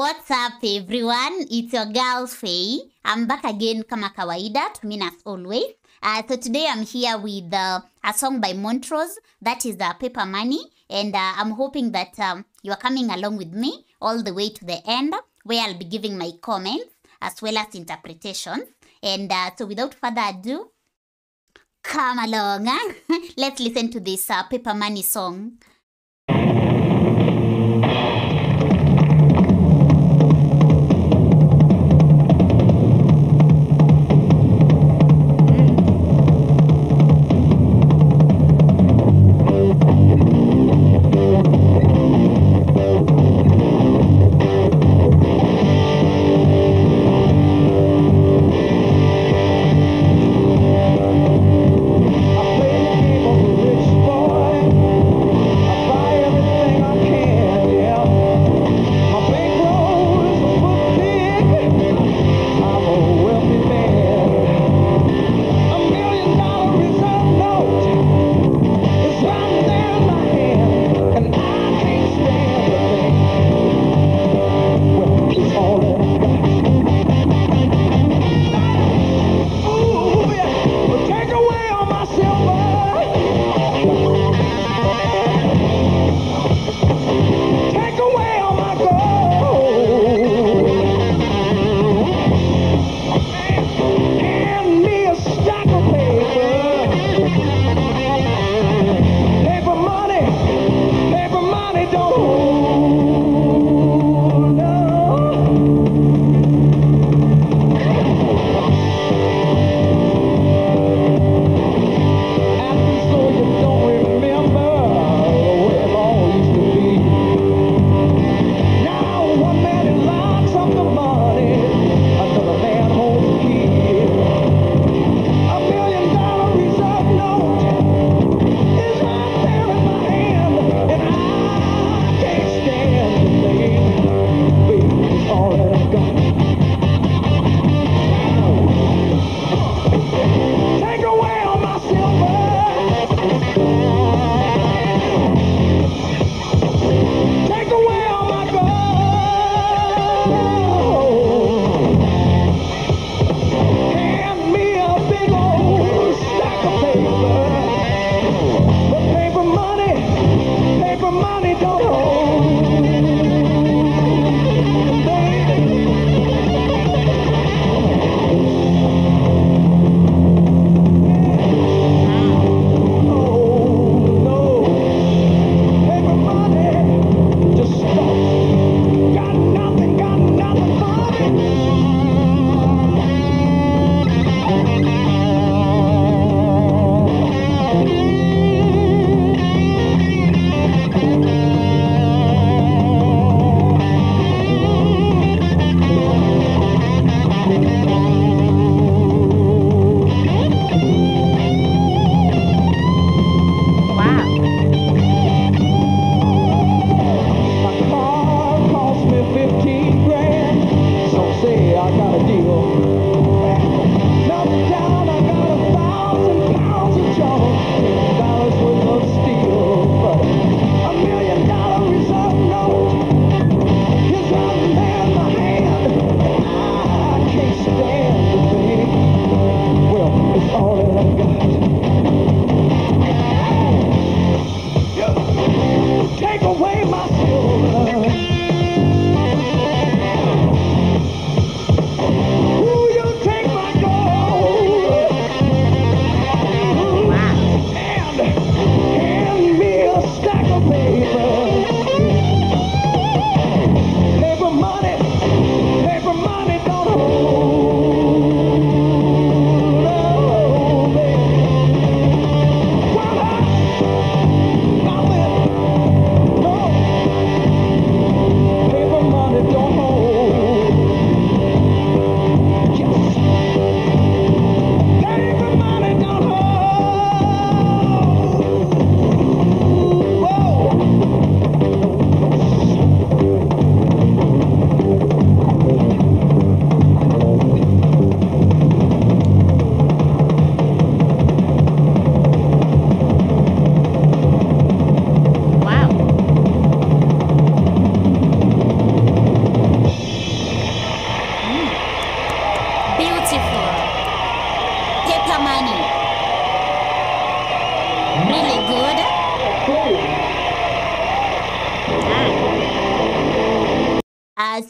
What's up everyone, it's your girl Faye. I'm back again kama kawaida to mean as always. So today I'm here with a song by Montrose, that is Paper Money, and I'm hoping that you are coming along with me all the way to the end, where I'll be giving my comments as well as interpretations. And so without further ado, come along, huh? Let's listen to this Paper Money song.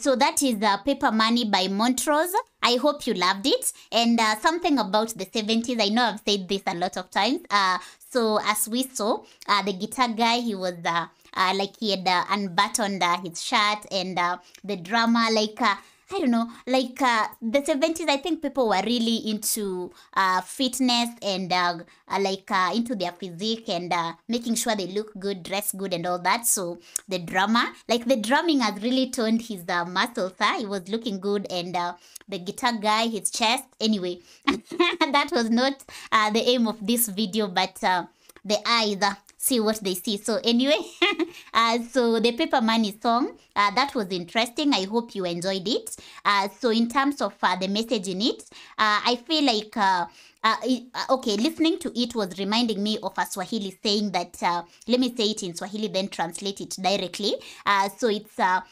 So that is Paper Money by Montrose. I hope you loved it. And something about the 70s, I know I've said this a lot of times. So as we saw, the guitar guy, he was like he had unbuttoned his shirt, and the drummer, like I don't know, like the 70s, I think people were really into fitness and like into their physique and making sure they look good, dress good and all that. So the drummer, like the drumming has really toned his muscles. He was looking good, and the guitar guy, his chest. Anyway, that was not the aim of this video, but the eyes see what they see. So anyway, so the Paper Money song, that was interesting. I hope you enjoyed it. So in terms of the message in it, I feel like okay, listening to it was reminding me of a Swahili saying that, let me say it in Swahili then translate it directly. So it's the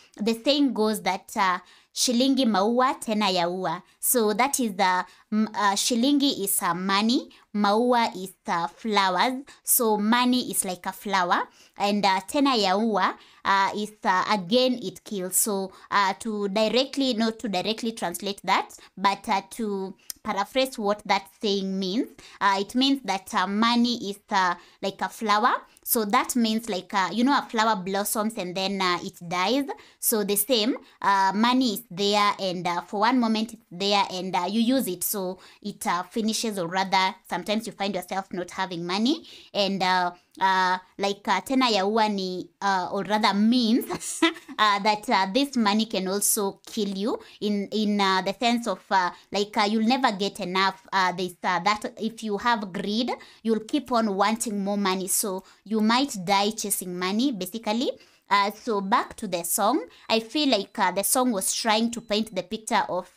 saying goes that shilingi maua tena yaua. So that is shilingi is money, maua is flowers. So money is like a flower, and tena yaua is again it kills. So not to directly translate that, but to paraphrase what that saying means, it means that money is like a flower. So that means like, you know, a flower blossoms and then it dies. So the same, money is there, and for one moment it's there, and you use it, so it finishes, or rather sometimes you find yourself not having money. And like tena yaua ni, or rather means that this money can also kill you in the sense of like you'll never get enough. They that if you have greed, you'll keep on wanting more money, so you might die chasing money basically. So back to the song, I feel like the song was trying to paint the picture of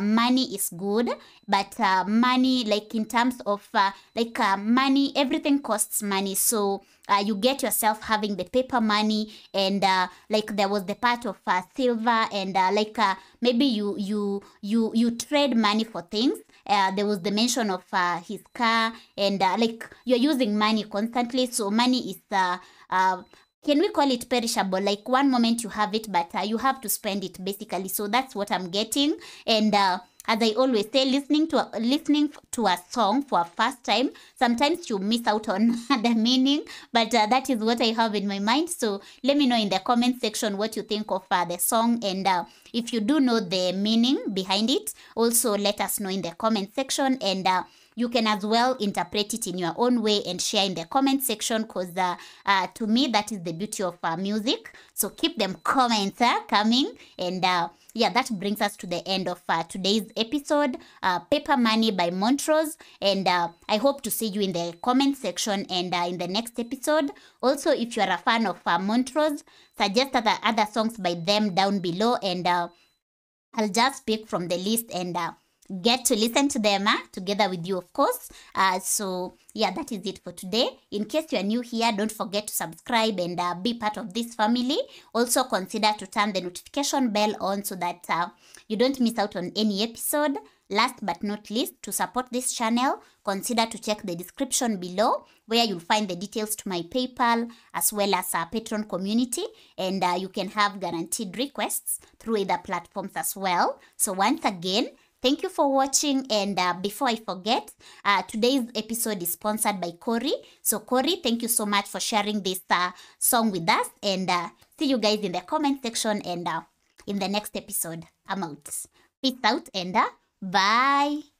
money is good, but money, like in terms of like money, everything costs money. So you get yourself having the paper money, and like there was the part of silver, and like maybe you trade money for things. There was the mention of his car, and like you're using money constantly. So money is can we call it perishable? Like one moment you have it, but you have to spend it basically. So that's what I'm getting. And as I always say, listening to a song for a first time, sometimes you miss out on the meaning, but that is what I have in my mind. So let me know in the comment section what you think of the song, and if you do know the meaning behind it, also let us know in the comment section. And you can as well interpret it in your own way and share in the comment section, because to me, that is the beauty of music. So keep them comments coming. And yeah, that brings us to the end of today's episode, Paper Money by Montrose. And I hope to see you in the comment section and in the next episode. Also, if you are a fan of Montrose, suggest other songs by them down below, and I'll just pick from the list and get to listen to them together with you, of course. So yeah, that is it for today. In case you are new here, don't forget to subscribe and be part of this family. Also consider to turn the notification bell on so that you don't miss out on any episode. Last but not least, to support this channel, consider to check the description below, where you'll find the details to my PayPal as well as our Patreon community, and you can have guaranteed requests through either platforms as well. So once again, thank you for watching, and before I forget, today's episode is sponsored by Corey. So Corey, thank you so much for sharing this song with us, and see you guys in the comment section and in the next episode. I'm out. Peace out and bye.